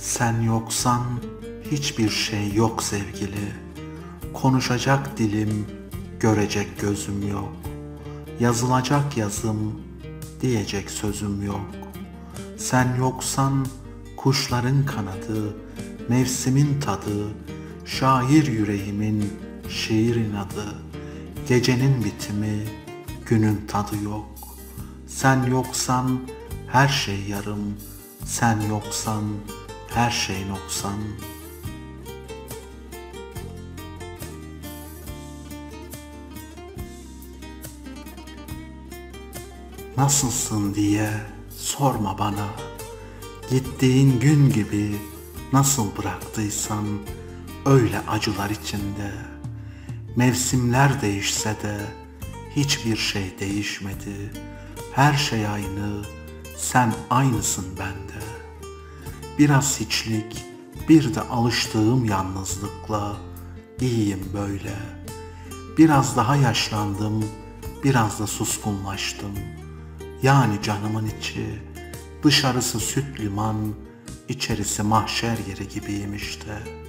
Sen yoksan hiçbir şey yok sevgili, konuşacak dilim, görecek gözüm yok, yazılacak yazım, diyecek sözüm yok. Sen yoksan kuşların kanadı, mevsimin tadı, şair yüreğimin, şiirin adı, gecenin bitimi, günün tadı yok. Sen yoksan her şey yarım, sen yoksan her şey noksan. Nasılsın diye sorma bana, gittiğin gün gibi nasıl bıraktıysan öyle acılar içinde. Mevsimler değişse de hiçbir şey değişmedi, her şey aynı, sen aynısın bende. Biraz hiçlik, bir de alıştığım yalnızlıkla iyiyim böyle. Biraz daha yaşlandım, biraz da suskunlaştım. Yani canımın içi, dışarısı süt liman, içerisi mahşer yeri gibiyim işte.